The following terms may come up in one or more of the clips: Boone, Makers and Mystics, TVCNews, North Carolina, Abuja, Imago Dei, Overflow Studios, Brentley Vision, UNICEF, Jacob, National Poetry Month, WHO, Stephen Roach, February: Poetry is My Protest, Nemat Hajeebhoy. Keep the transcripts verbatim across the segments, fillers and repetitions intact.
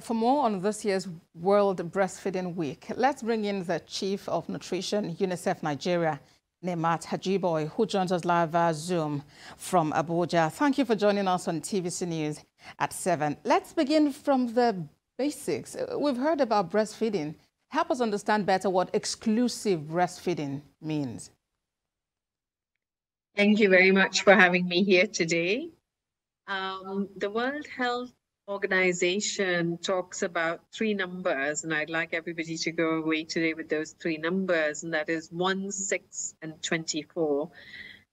For more on this year's World Breastfeeding Week, let's bring in the Chief of Nutrition, UNICEF Nigeria, Nemat Hajeebhoy, who joins us live via Zoom from Abuja. Thank you for joining us on T V C News at seven. Let's begin from the basics. We've heard about breastfeeding. Help us understand better what exclusive breastfeeding means. Thank you very much for having me here today. Um, the World Health Organization talks about three numbers, and I'd like everybody to go away today with those three numbers, and that is one, six, and twenty-four.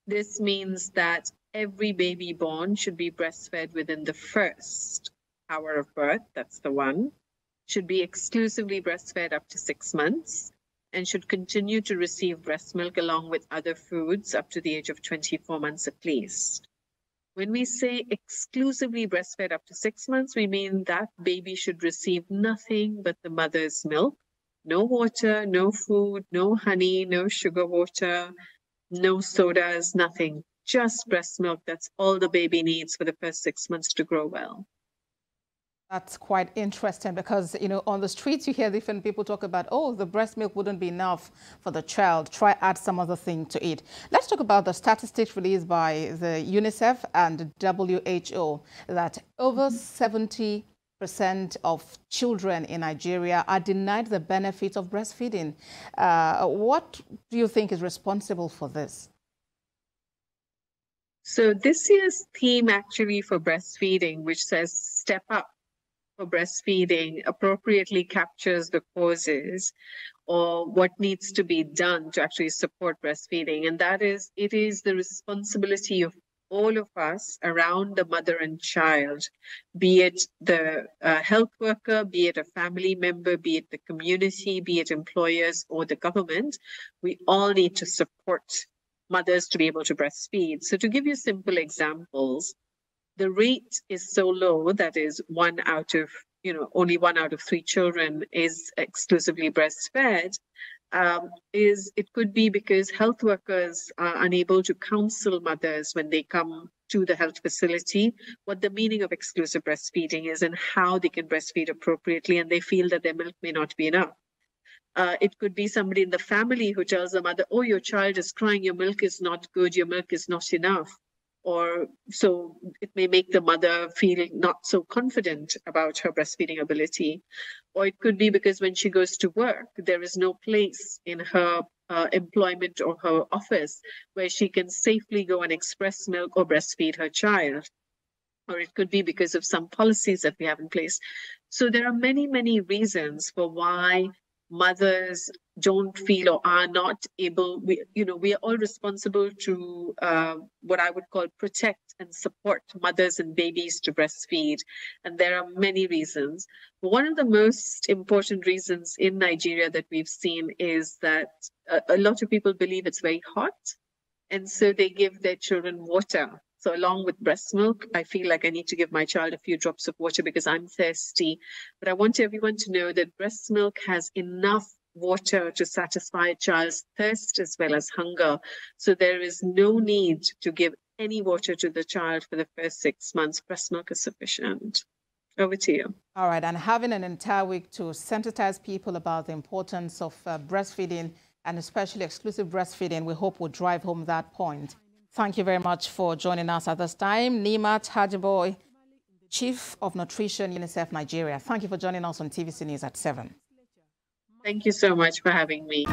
This means that every baby born should be breastfed within the first hour of birth, that's the one, should be exclusively breastfed up to six months, and should continue to receive breast milk along with other foods up to the age of twenty-four months at least. When we say exclusively breastfed up to six months, we mean that baby should receive nothing but the mother's milk, no water, no food, no honey, no sugar water, no sodas, nothing, just breast milk. That's all the baby needs for the first six months to grow well. That's quite interesting because, you know, on the streets you hear different people talk about, oh, the breast milk wouldn't be enough for the child. Try add some other thing to it. Let's talk about the statistics released by the UNICEF and W H O that over seventy percent of children in Nigeria are denied the benefits of breastfeeding. Uh, what do you think is responsible for this? So this year's theme actually for breastfeeding, which says step up, breastfeeding appropriately captures the causes or what needs to be done to actually support breastfeeding. And that is, it is the responsibility of all of us around the mother and child, be it the uh, health worker, be it a family member, be it the community, be it employers or the government. We all need to support mothers to be able to breastfeed. So to give you simple examples, the rate is so low that is one out of, you know, only one out of three children is exclusively breastfed. Um, is it could be because health workers are unable to counsel mothers when they come to the health facility what the meaning of exclusive breastfeeding is and how they can breastfeed appropriately, and they feel that their milk may not be enough. Uh, it could be somebody in the family who tells the mother, oh, your child is crying, your milk is not good, your milk is not enough. Or so it may make the mother feel not so confident about her breastfeeding ability. Or it could be because when she goes to work, there is no place in her uh, employment or her office where she can safely go and express milk or breastfeed her child. Or it could be because of some policies that we have in place. So there are many, many reasons for why mothers don't feel or are not able, we, you know, we are all responsible to uh, what I would call protect and support mothers and babies to breastfeed. And there are many reasons. But one of the most important reasons in Nigeria that we've seen is that a, a lot of people believe it's very hot. And so they give their children water. So along with breast milk, I feel like I need to give my child a few drops of water because I'm thirsty. But I want everyone to know that breast milk has enough water to satisfy a child's thirst as well as hunger. So there is no need to give any water to the child for the first six months. Breast milk is sufficient. Over to you. All right. And having an entire week to sensitize people about the importance of uh, breastfeeding and especially exclusive breastfeeding, we hope will drive home that point. Thank you very much for joining us at this time. Nemat Hajeebhoy, Chief of Nutrition, UNICEF Nigeria. Thank you for joining us on T V C News at seven. Thank you so much for having me.